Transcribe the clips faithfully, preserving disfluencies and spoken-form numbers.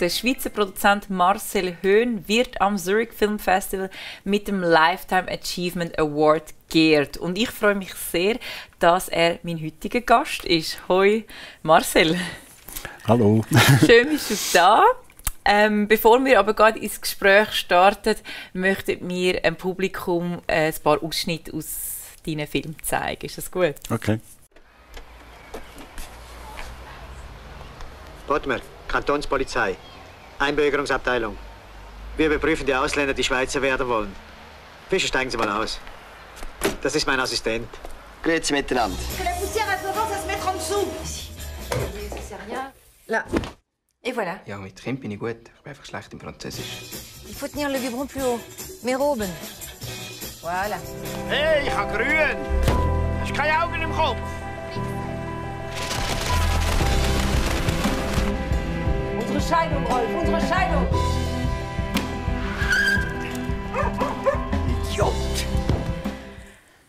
Der Schweizer Produzent Marcel Höhn wird am Zurich Film Festival mit dem Lifetime Achievement Award geehrt. Und ich freue mich sehr, dass er mein heutiger Gast ist. Hoi Marcel. Hallo. Schön bist du da. Ähm, bevor wir aber gerade ins Gespräch starten, möchten wir dem Publikum äh, ein paar Ausschnitte aus deinen Filmen zeigen. Ist das gut? Okay. Bodmer, Kantonspolizei, Einbürgerungsabteilung. Wir überprüfen die Ausländer, die Schweizer werden wollen. Fischer, steigen Sie mal aus. Das ist mein Assistent. Grüezi miteinander. Là. Et voilà. Ja, mit Kind bin ich gut. Ich bin einfach schlecht im Französisch. Il faut tenir le Vibron plus haut. Mehr oben. Voilà. Hey, ich habe grün. Hast du keine Augen im Kopf? Unsere Scheidung, Rolf, unsere Scheidung. Idiot.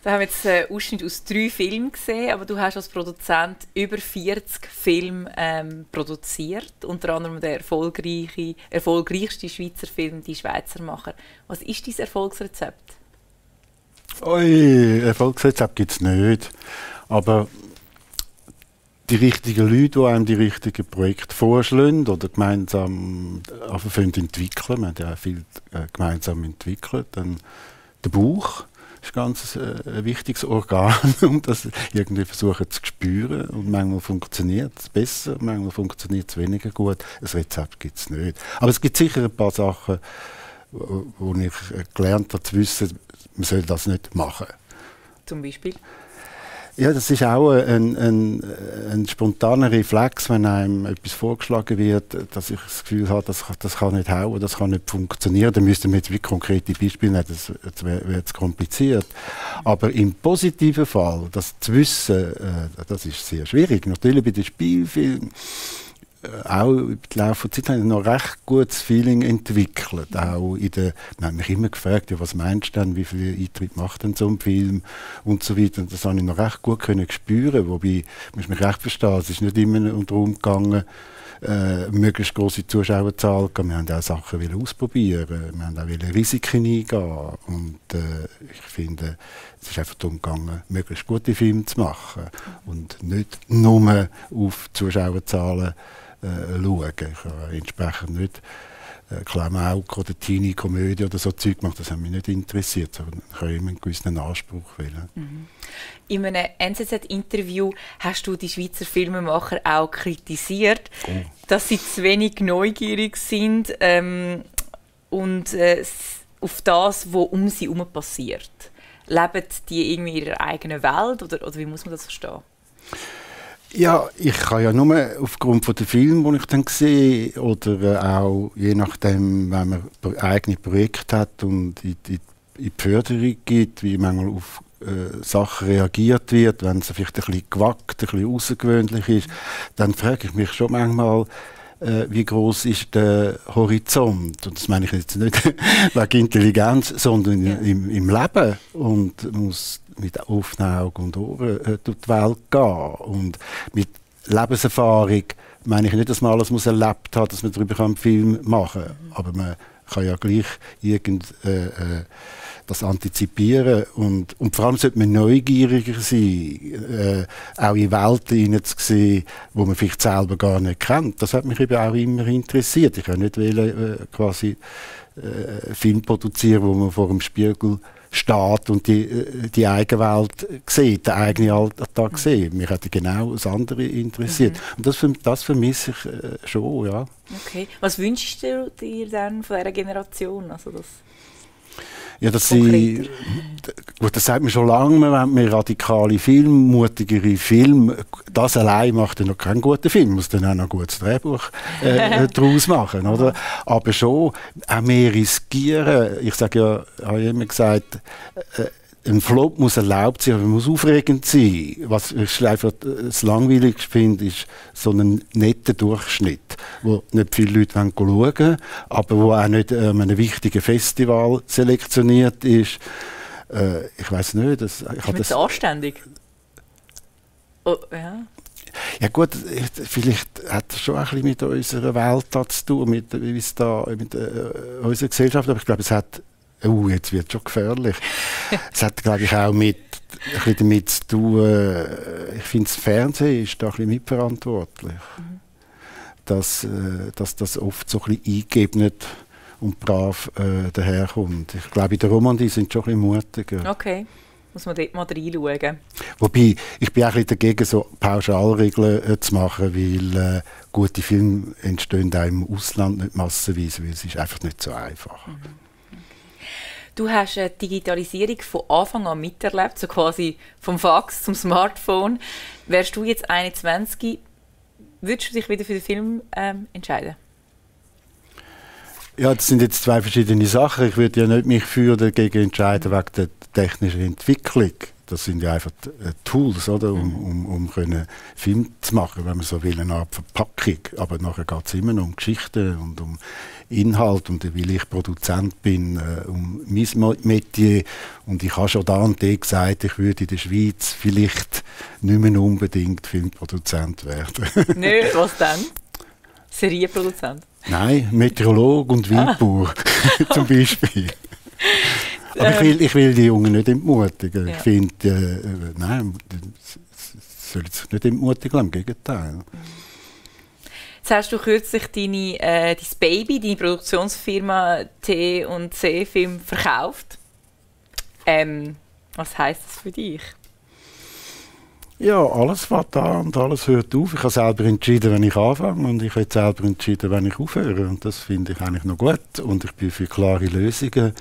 Da haben wir jetzt einen Ausschnitt aus drei Filmen gesehen, aber du hast als Produzent über vierzig Filme ähm, produziert, unter anderem der erfolgreiche, erfolgreichste Schweizer Film «Die Schweizermacher». Was ist dein Erfolgsrezept? Oi, Erfolgsrezept gibt es nicht, aber die richtigen Leute, die einem die richtigen Projekte vorschlagen oder gemeinsam entwickeln, wir haben ja viel gemeinsam entwickelt, dann der Bauch. Das ist ganz ein ganz wichtiges Organ, um das irgendwie versuchen zu spüren. Und manchmal funktioniert es besser, manchmal funktioniert es weniger gut. Ein Rezept gibt es nicht. Aber es gibt sicher ein paar Sachen, wo ich gelernt habe zu wissen, man soll das nicht machen. Zum Beispiel? Ja, das ist auch ein, ein, ein spontaner Reflex, wenn einem etwas vorgeschlagen wird, dass ich das Gefühl habe, das, das kann nicht hauen, das kann nicht funktionieren. Dann müssten wir jetzt wie konkrete Beispiele nehmen, das, das wäre zu kompliziert. Aber im positiven Fall, das zu wissen, das ist sehr schwierig. Natürlich bei den Spielfilmen, auch im Laufe der Zeit habe ich noch ein recht gutes Feeling entwickelt. Auch in der, man hat mich immer gefragt, ja, was meinst du denn, wie viel Eintritt macht denn so ein Film und so weiter. Und das habe ich noch recht gut können spüren, wobei, muss mich recht verstehen, es ist nicht immer darum gegangen, äh, möglichst grosse Zuschauerzahl. Wir haben auch Sachen ausprobieren, wir haben auch Risiken eingehen. Und äh, ich finde, es ist einfach darum gegangen, möglichst gute Filme zu machen und nicht nur auf Zuschauerzahlen Äh, schauen. Ich habe entsprechend nicht äh, Klamauk oder Teenie-Komödie oder so Zeug gemacht, das hat mich nicht interessiert. Aber ich habe immer einen gewissen Anspruch wählen. Mhm. In einem N Z Z-Interview hast du die Schweizer Filmemacher auch kritisiert, oh. dass sie zu wenig neugierig sind ähm, und äh, auf das, was um sie herum passiert. Leben die irgendwie in ihrer eigenen Welt oder, oder wie muss man das verstehen? Ja, ich kann ja nur aufgrund von den Filmen, die ich dann sehe, oder auch je nachdem, wenn man eigene Projekte hat und in die, in die Förderung gibt, wie manchmal auf äh, Sachen reagiert wird, wenn es vielleicht ein bisschen gewagt, ein bisschen außergewöhnlich ist, dann frage ich mich schon manchmal, wie groß ist der Horizont? Und das meine ich jetzt nicht wegen Intelligenz, sondern ja. im, im Leben. Und man muss mit offenen Augen und Ohren äh, durch die Welt gehen. Und mit Lebenserfahrung meine ich nicht, dass man alles muss erlebt hat, dass man darüber einen Film machen kann. Mhm. Aber man kann ja gleich irgend, äh, äh, das antizipieren. Und, und vor allem sollte man neugieriger sein, äh, auch in Welten hineinzusehen, die man vielleicht selber gar nicht kennt. Das hat mich eben auch immer interessiert. Ich wollte nicht äh, quasi äh, Film produzieren, wo man vor dem Spiegel steht und die, die eigene Welt sieht, den eigenen Alltag mhm. sieht. Mich hat genau das andere interessiert. Mhm. Und das, das vermisse ich äh, schon, ja. Okay. Was wünschst du dir denn von dieser Generation? Also das Ja, dass sie, gut, das sagt man schon lange, wir wollen mehr radikale Filme, mutigere Filme. Das allein macht ja noch keinen guten Film, man muss dann auch noch ein gutes Drehbuch äh, daraus machen. Oder? Aber schon auch mehr riskieren. Ich sage ja, habe ich immer gesagt, äh, ein Flop muss erlaubt sein, aber er muss aufregend sein. Was ich einfach das Langweiligste finde, ist so ein netter Durchschnitt, wo nicht viele Leute schauen wollen, aber wo auch nicht an einem wichtigen Festival selektioniert ist. Äh, ich weiß nicht. Das, ich ist das anständig? Oh, ja. Ja gut, vielleicht hat es schon ein bisschen mit unserer Welt da zu tun, mit, mit, da, mit äh, unserer Gesellschaft, aber ich glaube, es hat, uh, jetzt wird es schon gefährlich, es hat, glaube ich, auch mit, ein bisschen damit zu tun, ich finde, das Fernsehen ist da ein bisschen mitverantwortlich, mhm. dass, dass das oft so ein bisschen eingeebnet und brav äh, daherkommt. Ich glaube, in der Romandie sind schon ein bisschen mutiger. Okay. Muss man dort mal reinschauen. Wobei, ich bin auch ein bisschen dagegen, so Pauschalregeln äh, zu machen, weil äh, gute Filme entstehen auch im Ausland nicht massenweise, weil es ist einfach nicht so einfach. Mhm. Du hast die Digitalisierung von Anfang an miterlebt, so quasi vom Fax zum Smartphone. Wärst du jetzt einundzwanzig, würdest du dich wieder für den Film ähm, entscheiden? Ja, das sind jetzt zwei verschiedene Sachen. Ich würde ja nicht mich für oder dagegen entscheiden wegen der technischen Entwicklung. Das sind ja einfach Tools, oder, um, um, um können Film zu machen, wenn man so will, eine Art Verpackung. Aber nachher geht es immer noch um Geschichten und um Inhalt. Und weil ich Produzent bin, äh, um mein Metier. Und ich habe schon da und da gesagt, ich würde in der Schweiz vielleicht nicht mehr unbedingt Filmproduzent werden. Nö, was denn? Serienproduzent? Nein, Meteorolog und Wildbauer ah. zum Beispiel. Aber ich will, ich will die Jungen nicht entmutigen. Ja. Ich finde, äh, nein, sie sollen sich nicht entmutigen, im Gegenteil. Jetzt hast du kürzlich deine, äh, dein Baby, deine Produktionsfirma T und C Film verkauft. Ähm, was heisst das für dich? Ja, alles fängt an und alles hört auf. Ich habe selber entschieden, wenn ich anfange, und ich habe selber entschieden, wenn ich aufhöre. Und das finde ich eigentlich noch gut. Und ich bin für klare Lösungen.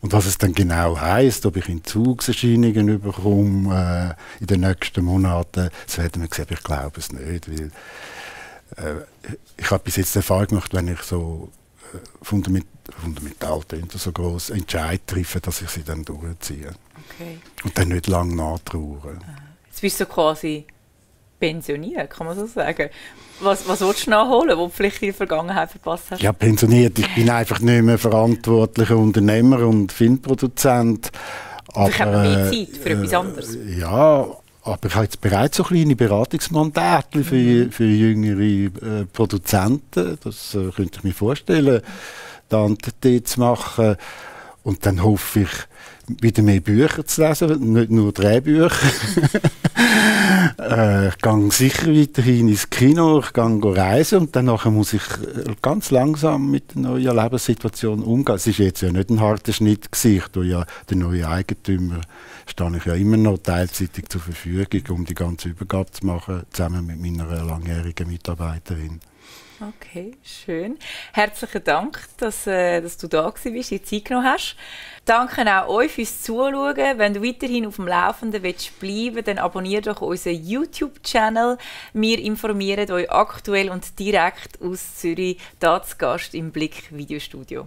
Und was es dann genau heisst, ob ich Entzugserscheinungen überkomme äh, in den nächsten Monaten, das werden wir sehen. Ich glaube es nicht, weil äh, ich habe bis jetzt Erfahrung gemacht, wenn ich so äh, fundament fundamental so gross Entscheid treffe, dass ich sie dann durchziehe. Okay. Und dann nicht lange nachtrauere. Ah. Jetzt bist du quasi pensioniert, kann man so sagen. Was, was willst du nachholen, was du vielleicht in der Vergangenheit verpasst hast? Ja, pensioniert. Ich bin einfach nicht mehr verantwortlicher Unternehmer und Filmproduzent. Aber, ich habe mehr Zeit für äh, etwas anderes. Ja, aber ich habe jetzt bereits so kleine Beratungsmandate für, für jüngere äh, Produzenten. Das äh, könnte ich mir vorstellen, da und dort zu machen. Und dann hoffe ich, wieder mehr Bücher zu lesen, nicht nur Drehbücher. äh, ich gehe sicher weiterhin ins Kino, ich gehe reisen und dann muss ich ganz langsam mit der neuen Lebenssituation umgehen. Es war jetzt ja nicht ein harter Schnitt, ich tue ja den neuen Eigentümer, stehe ich ja immer noch teilzeitig zur Verfügung, um die ganze Übergabe zu machen, zusammen mit meiner langjährigen Mitarbeiterin. Okay, schön. Herzlichen Dank, dass, äh, dass du da warst, dir Zeit genommen hast. Danke auch euch fürs Zuschauen. Wenn du weiterhin auf dem Laufenden willst bleiben, dann abonniere doch unseren YouTube-Channel. Wir informieren euch aktuell und direkt aus Zürich, da zu Gast im Blick Videostudio.